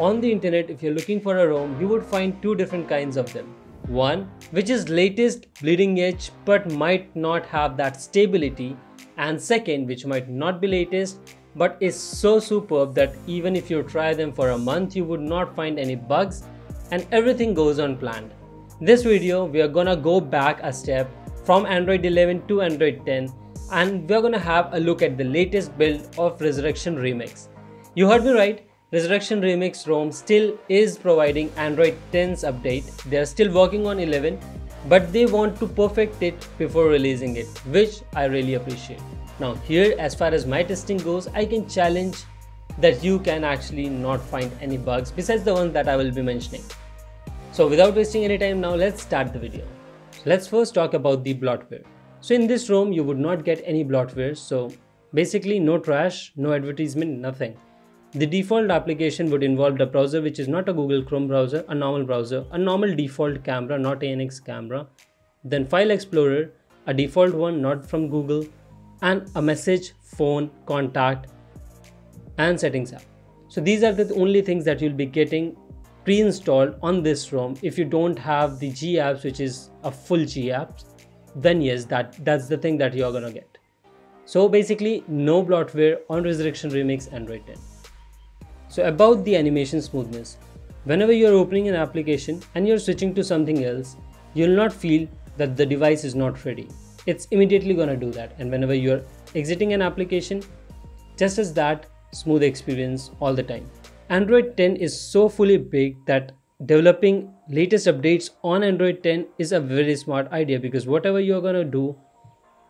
On the internet, if you're looking for a ROM, you would find two different kinds of them. One, which is latest, bleeding edge, but might not have that stability, and second, which might not be latest, but is so superb that even if you try them for a month, you would not find any bugs and everything goes on plan. This video, we are gonna go back a step from Android 11 to Android 10, and we are gonna have a look at the latest build of Resurrection Remix. You heard me right, Resurrection Remix ROM still is providing Android 10's update. They are still working on 11, but they want to perfect it before releasing it, which I really appreciate. Now here, as far as my testing goes, I can challenge that you can actually not find any bugs besides the ones that I will be mentioning. So without wasting any time now, let's start the video. Let's first talk about the bloatware. So in this ROM, you would not get any bloatware. So basically no trash, no advertisement, nothing. The default application would involve the browser, which is not a Google Chrome browser, a normal default camera, not ANX camera, then file explorer, a default one, not from Google, and a message, phone, contact, and settings app. So these are the only things that you'll be getting pre-installed on this ROM. If you don't have the G apps, which is a full G apps, then yes, that's the thing that you're gonna get. So basically no bloatware on Resurrection Remix Android 10. So about the animation smoothness, whenever you're opening an application and you're switching to something else, you'll not feel that the device is not ready. It's immediately gonna do that. And whenever you're exiting an application, just as that, smooth experience all the time. Android 10 is so fully big that developing latest updates on Android 10 is a very smart idea, because whatever you're gonna do,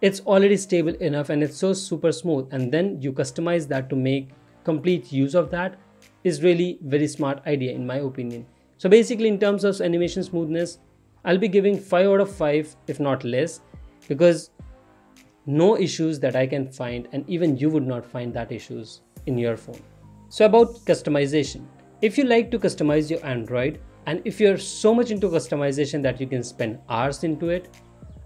it's already stable enough and it's so super smooth, and then you customize that to make complete use of that is really very smart idea in my opinion. So basically in terms of animation smoothness, I'll be giving 5 out of 5 if not less, because no issues that I can find, and even you would not find that issues in your phone. So about customization, if you like to customize your Android, and if you're so much into customization that you can spend hours into it,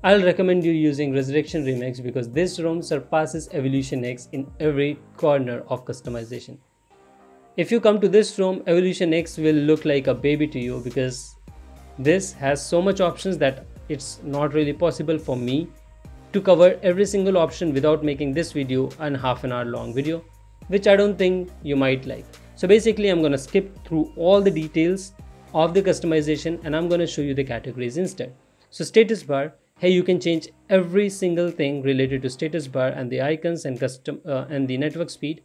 I'll recommend you using Resurrection Remix, because this ROM surpasses Evolution X in every corner of customization. If you come to this ROM, Evolution X will look like a baby to you, because this has so much options that it's not really possible for me to cover every single option without making this video a half an hour long video, which I don't think you might like. So basically I'm gonna skip through all the details of the customization and I'm gonna show you the categories instead. So status bar, hey, you can change every single thing related to status bar and the icons and custom and the network speed.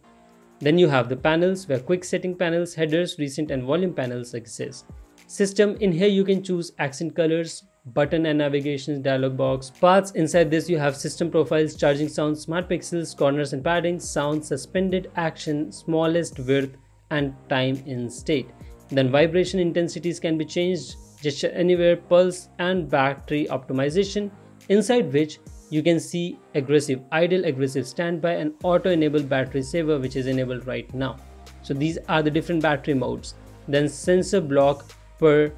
Then you have the panels, where quick setting panels, headers, recent and volume panels exist. System, in here you can choose accent colors, button and navigation dialog box. Paths, inside this you have system profiles, charging sounds, smart pixels, corners and padding, sound, suspended action, smallest width and time in state. Then vibration intensities can be changed, gesture anywhere, pulse and battery optimization, inside which you can see aggressive, idle, aggressive, standby and auto enable battery saver, which is enabled right now. So these are the different battery modes. Then sensor block per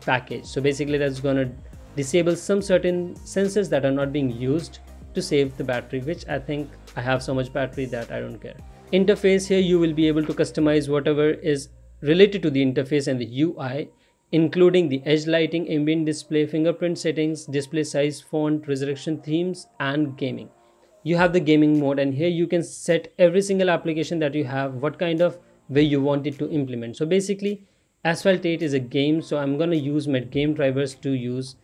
package. So basically that's gonna disable some certain sensors that are not being used to save the battery, which I think I have so much battery that I don't care. Interface, here you will be able to customize whatever is related to the interface and the UI, including the edge lighting, ambient display, fingerprint settings, display size, font, resurrection themes, and gaming. You have the gaming mode, and here you can set every single application that you have, what kind of way you want it to implement. So basically Asphalt 8 is a game, so I'm gonna use my game drivers to use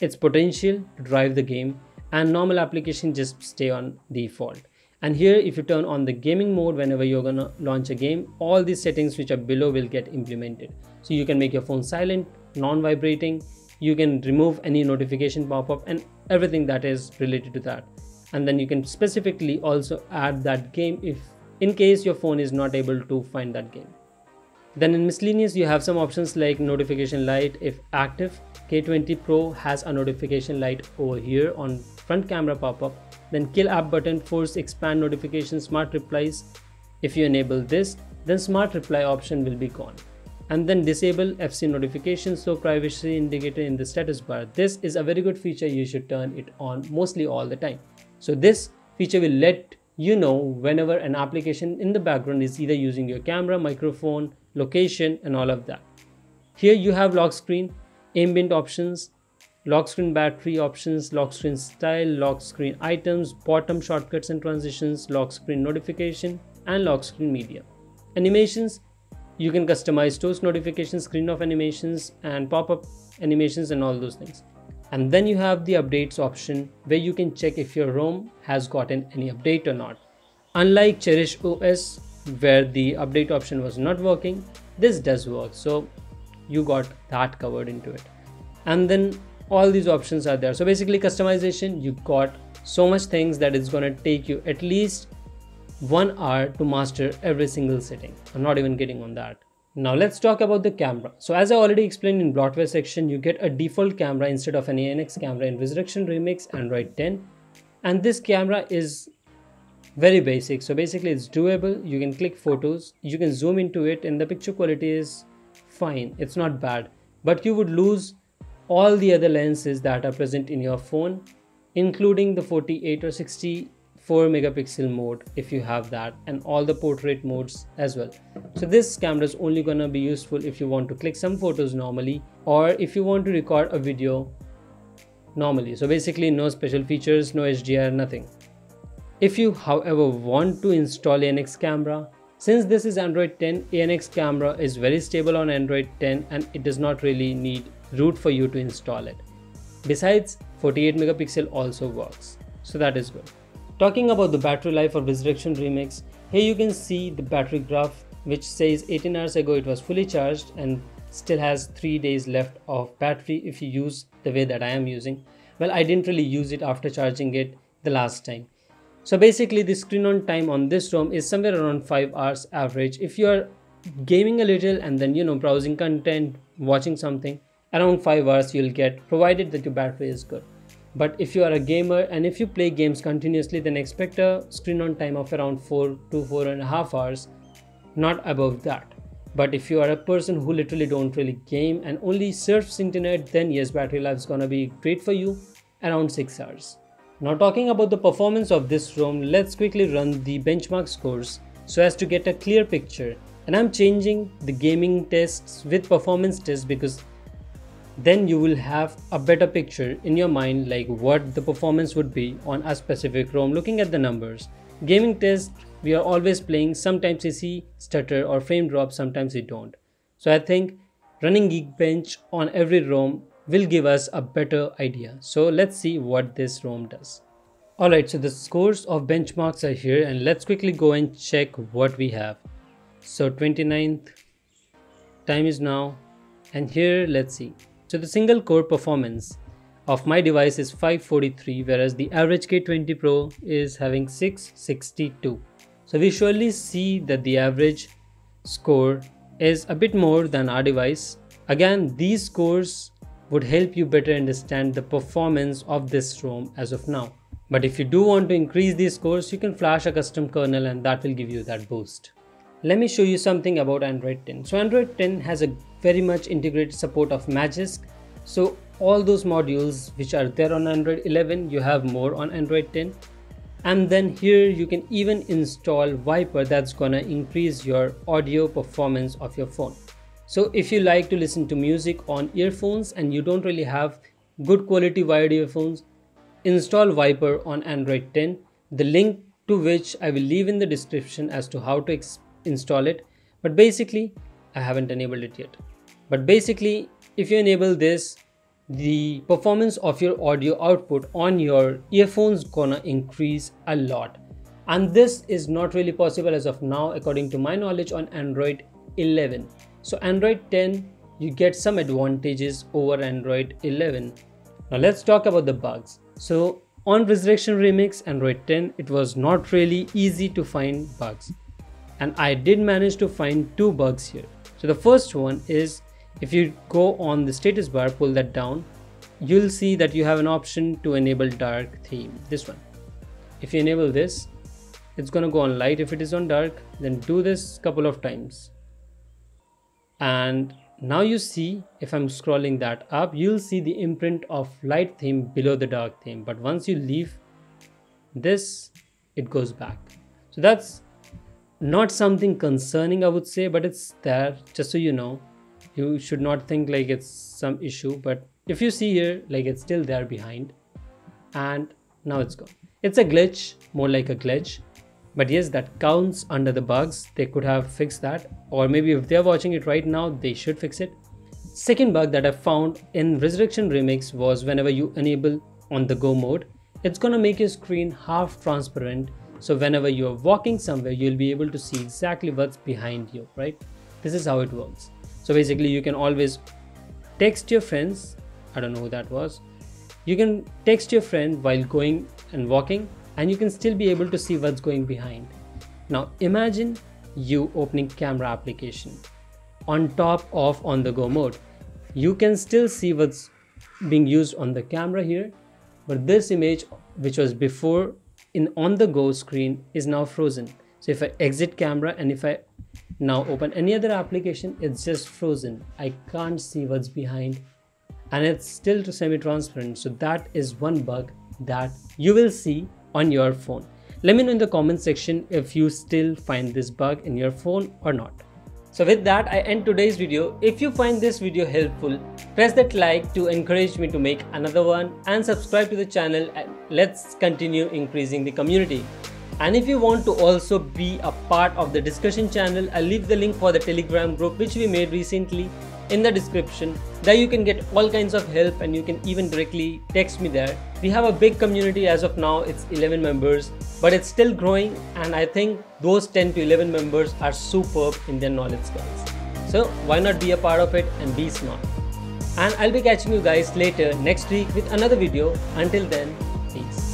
its potential to drive the game, and normal application just stay on default. And here if you turn on the gaming mode, whenever you're gonna launch a game, all these settings which are below will get implemented. So you can make your phone silent, non-vibrating, you can remove any notification pop-up and everything that is related to that. And then you can specifically also add that game if in case your phone is not able to find that game. Then in miscellaneous you have some options like notification light if active. K20 Pro has a notification light over here on front camera pop-up. Then kill app button, force expand notification, smart replies. If you enable this, then smart reply option will be gone. And then disable FC notifications, so privacy indicator in the status bar. This is a very good feature, you should turn it on mostly all the time. So this feature will let you know whenever an application in the background is either using your camera, microphone, location and all of that. Here you have lock screen, ambient options, lock screen battery options, lock screen style, lock screen items, bottom shortcuts and transitions, lock screen notification and lock screen media. Animations, you can customize toast notifications, screen off animations and pop-up animations and all those things. And then you have the updates option where you can check if your ROM has gotten any update or not. Unlike CherishOS where the update option was not working, this does work, so you got that covered into it. And then all these options are there. So basically customization, you got so much things that it's gonna take you at least 1 hour to master every single setting. I'm not even kidding on that. Now let's talk about the camera. So as I already explained in bloatware section, you get a default camera instead of an ANX camera in Resurrection Remix Android 10. And this camera is very basic. So basically it's doable. You can click photos, you can zoom into it and the picture quality is fine. It's not bad, but you would lose all the other lenses that are present in your phone, including the 48 or 64 megapixel mode if you have that, and all the portrait modes as well. So this camera is only gonna be useful if you want to click some photos normally or if you want to record a video normally. So basically no special features, no HDR, nothing. If you however want to install ANX camera, since this is Android 10, ANX camera is very stable on Android 10 and it does not really need root for you to install it. Besides, 48 megapixel also works, so that is good. Talking about the battery life of Resurrection Remix, here you can see the battery graph which says 18 hours ago it was fully charged and still has 3 days left of battery if you use the way that I am using. Well, I didn't really use it after charging it the last time. So basically the screen on time on this ROM is somewhere around 5 hours average. If you are gaming a little and then browsing content, watching something, around 5 hours you'll get, provided that your battery is good. But if you are a gamer and if you play games continuously, then expect a screen on time of around 4 to 4.5 hours, not above that. But if you are a person who literally don't really game and only surfs internet, then yes, battery life is gonna be great for you, around 6 hours. Now talking about the performance of this ROM, let's quickly run the benchmark scores so as to get a clear picture. And I'm changing the gaming tests with performance tests because then you will have a better picture in your mind like what the performance would be on a specific ROM looking at the numbers. Gaming test, we are always playing, sometimes you see stutter or frame drop, sometimes you don't. So I think running Geekbench on every ROM will give us a better idea. So let's see what this ROM does. Alright, so the scores of benchmarks are here and let's quickly go and check what we have. So 29th, time is now, and here let's see. So the single core performance of my device is 543, whereas the average K20 Pro is having 662. So we surely see that the average score is a bit more than our device. Again, these scores would help you better understand the performance of this ROM as of now. But if you do want to increase these scores, you can flash a custom kernel and that will give you that boost. Let me show you something about Android 10. So Android 10 has a very much integrated support of Magisk. So all those modules which are there on Android 11, you have more on Android 10. And then here you can even install Viper, that's gonna increase your audio performance of your phone. So if you like to listen to music on earphones and you don't really have good quality wired earphones, install Viper on Android 10. The link to which I will leave in the description as to how to install it, but basically I haven't enabled it yet. But basically if you enable this, the performance of your audio output on your earphones gonna increase a lot, and this is not really possible as of now according to my knowledge on Android 11. So Android 10 you get some advantages over Android 11. Now let's talk about the bugs. So on Resurrection Remix Android 10 it was not really easy to find bugs. And I did manage to find 2 bugs here. So the first one is, if you go on the status bar, pull that down, you'll see that you have an option to enable dark theme, this one. If you enable this, it's gonna go on light. If it is on dark, then do this couple of times. And now you see, if I'm scrolling that up, you'll see the imprint of light theme below the dark theme. But once you leave this, it goes back. So that's not something concerning, I would say, but it's there, just so you know. You should not think like it's some issue, but if you see here, like it's still there behind, and now it's gone. It's a glitch, more like a glitch, but yes, that counts under the bugs. They could have fixed that, or maybe if they're watching it right now, they should fix it. Second bug that I found in Resurrection Remix was whenever you enable on the go mode, it's gonna make your screen half transparent. So whenever you're walking somewhere, you'll be able to see exactly what's behind you, right? This is how it works. So basically you can always text your friends. I don't know who that was. You can text your friend while going and walking, and you can still be able to see what's going behind. Now imagine you opening camera application on top of on the go mode. You can still see what's being used on the camera here, but this image which was before in on the go screen is now frozen. So if I exit camera and if I now open any other application, it's just frozen. I can't see what's behind, and it's still semi-transparent. So that is one bug that you will see on your phone. Let me know in the comment section if you still find this bug in your phone or not. So with that, I end today's video. If you find this video helpful, press that like to encourage me to make another one, and subscribe to the channel, and let's continue increasing the community. And if you want to also be a part of the discussion channel, I'll leave the link for the Telegram group which we made recently in the description. There you can get all kinds of help, and you can even directly text me there. We have a big community as of now, it's 11 members, but it's still growing, and I think those 10 to 11 members are superb in their knowledge skills. So why not be a part of it and be smart? And I'll be catching you guys later next week with another video. Until then, peace.